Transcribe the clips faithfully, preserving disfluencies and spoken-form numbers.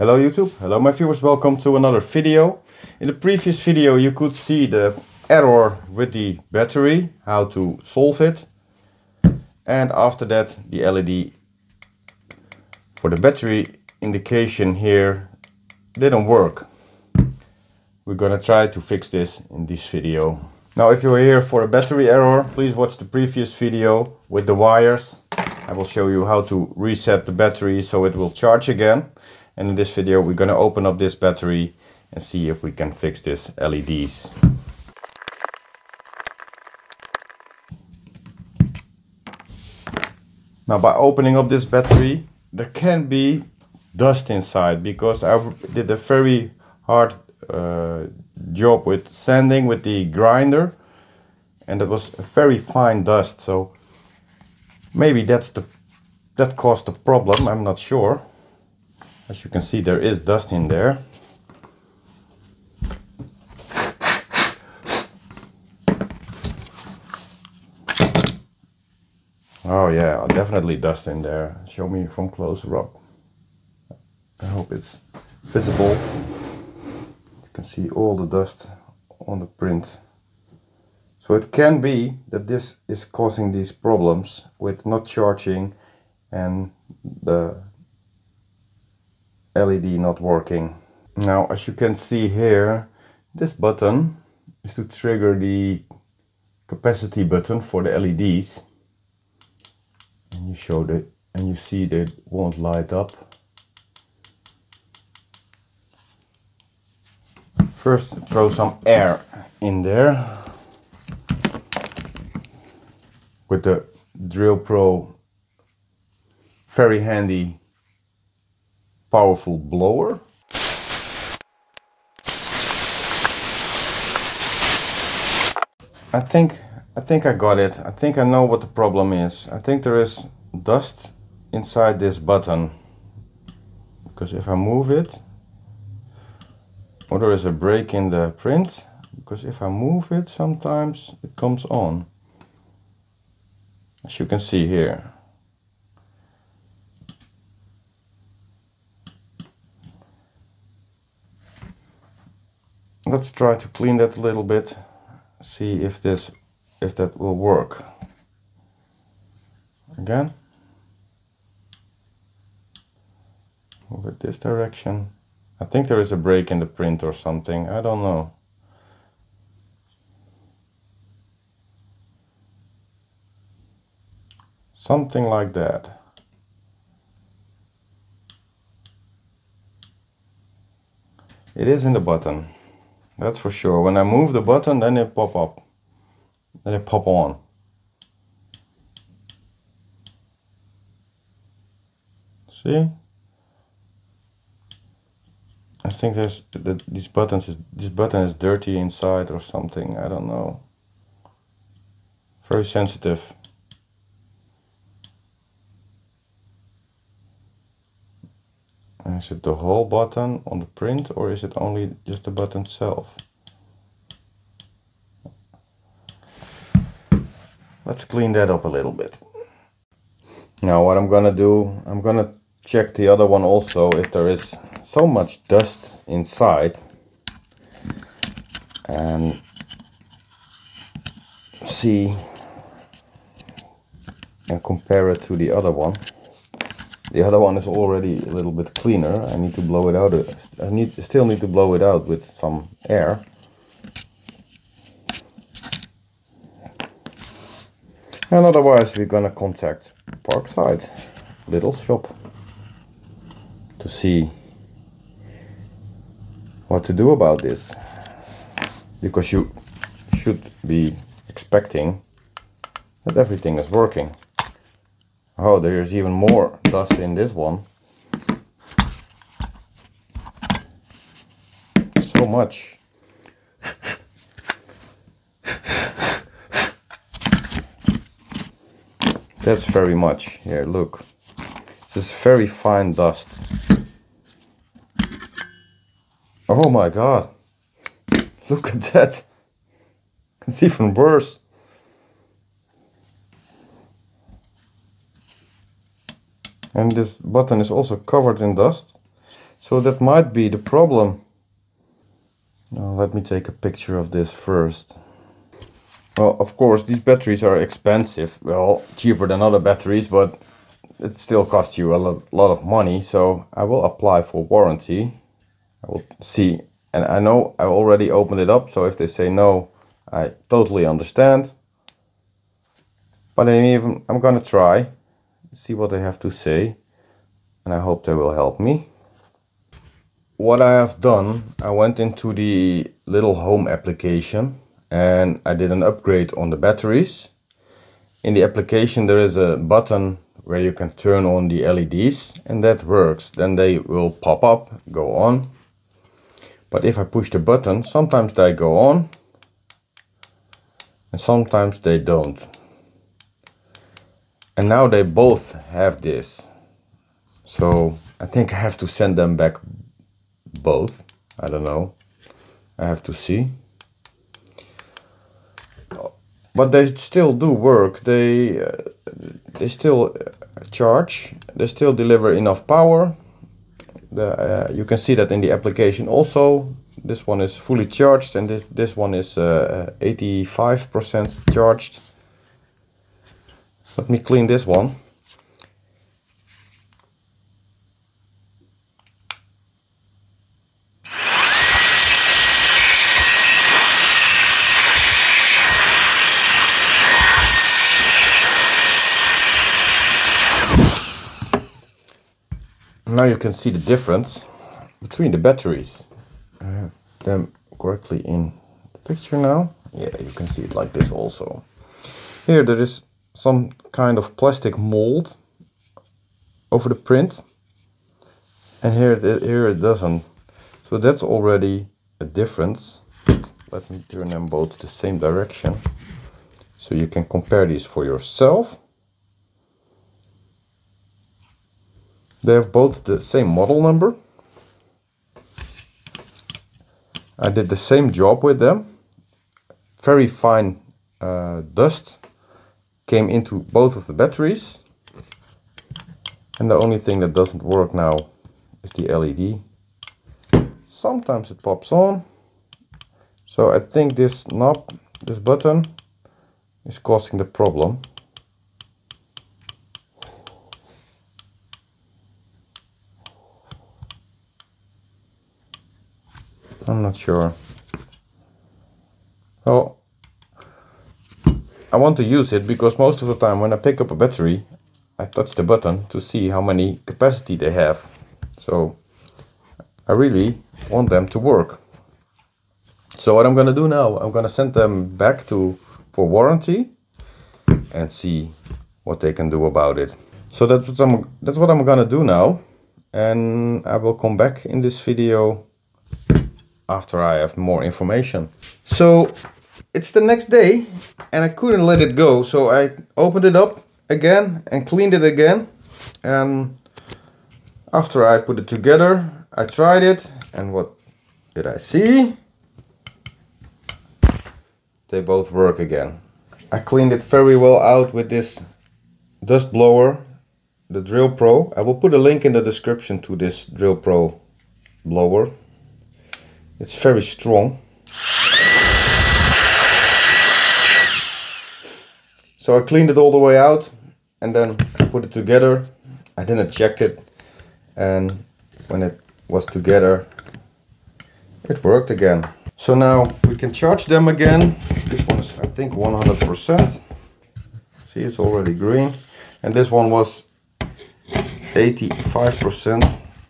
Hello YouTube, hello my viewers, welcome to another video. In the previous video you could see the error with the battery, how to solve it. And after that the L E D for the battery indication here didn't work. We're gonna try to fix this in this video. Now if you're here for a battery error, please watch the previous video with the wires. I will show you how to reset the battery so it will charge again. And in this video we're going to open up this battery and see if we can fix this L E Ds. Now by opening up this battery there can be dust inside, because I did a very hard uh, job with sanding with the grinder and it was a very fine dust, so maybe that's the that caused the problem, I'm not sure. As you can see, there is dust in there. Oh yeah, definitely dust in there. Show me from close, Rob. I hope it's visible. You can see all the dust on the print. So it can be that this is causing these problems with not charging and the L E D not working. Now as you can see here, this button is to trigger the capacity button for the L E Ds, and you show that and you see that it won't light up. First throw some air in there with the Drill Pro very handy powerful blower. I think I think I got it. I think I know what the problem is. I think there is dust inside this button, because if I move it, or there is a break in the print, because if I move it sometimes it comes on, as you can see here. Let's try to clean that a little bit, see if this if that will work again. Move it this direction. I think there is a break in the print or something, I don't know. Something like that. It is in the button. That's for sure. When I move the button, then it pop up, then it pop on. See? I think there's that these buttons is this button is dirty inside or something. I don't know. Very sensitive. Is it the whole button on the print, or is it only just the button itself? Let's clean that up a little bit. Now what I'm gonna do, I'm gonna check the other one also if there is so much dust inside, and see and compare it to the other one. The other one is already a little bit cleaner. I need to blow it out. I need still need to blow it out with some air. And otherwise we're gonna contact Parkside little shop to see what to do about this, because you should be expecting that everything is working. Oh, there's even more dust in this one. So much. That's very much. Here, look. This is very fine dust. Oh my God. Look at that. It's even worse. And this button is also covered in dust. So that might be the problem. Now let me take a picture of this first. Well, of course, these batteries are expensive. Well, cheaper than other batteries, but it still costs you a lot of money. So I will apply for warranty. I will see. And I know I already opened it up, so if they say no, I totally understand. But I even, I'm gonna try, see what they have to say, and I hope they will help me. What I have done, I went into the little home application and I did an upgrade on the batteries. In the application there is a button where you can turn on the L E Ds, and that works. Then they will pop up, go on. But if I push the button, sometimes they go on and sometimes they don't. And now they both have this. So I think I have to send them back both. I don't know. I have to see. But they still do work. They, uh, they still charge. They still deliver enough power. The, uh, you can see that in the application also. This one is fully charged and this, this one is eighty-five percent uh, charged. Let me clean this one. Now you can see the difference between the batteries. I have them correctly in the picture now. Yeah, you can see it like this also. Here there is some kind of plastic mold over the print, and here it, here it doesn't. So that's already a difference. Let me turn them both the same direction so you can compare these for yourself. They have both the same model number. I did the same job with them. Very fine uh, dust came into both of the batteries. And the only thing that doesn't work now is the L E D. Sometimes it pops on. So I think this knob, this button, is causing the problem. I'm not sure. Oh, I want to use it because most of the time when I pick up a battery, I touch the button to see how many capacity they have. So I really want them to work. So what I'm gonna do now, I'm gonna send them back to for warranty and see what they can do about it. So that's what I'm, that's what I'm gonna do now, and I will come back in this video after I have more information. So it's the next day and I couldn't let it go. So I opened it up again and cleaned it again. And after I put it together, I tried it. And what did I see? They both work again. I cleaned it very well out with this dust blower, the Drill Pro. I will put a link in the description to this Drill Pro blower. It's very strong. So I cleaned it all the way out and then I put it together. I didn't check it, and when it was together it worked again. So now we can charge them again. This one is, I think, one hundred percent. See, it's already green. And this one was eighty-five percent.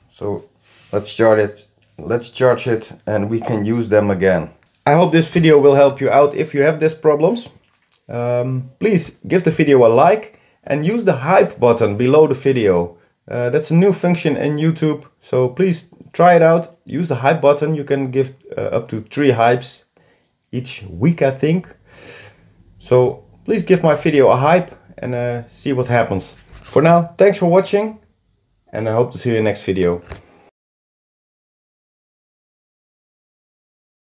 So let's start it. Let's charge it and we can use them again. I hope this video will help you out if you have these problems. Um, please give the video a like and use the hype button below the video. Uh, that's a new function in YouTube, so please try it out. Use the hype button. You can give uh, up to three hypes each week, I think. So please give my video a hype and uh, see what happens. For now, thanks for watching and I hope to see you in the next video.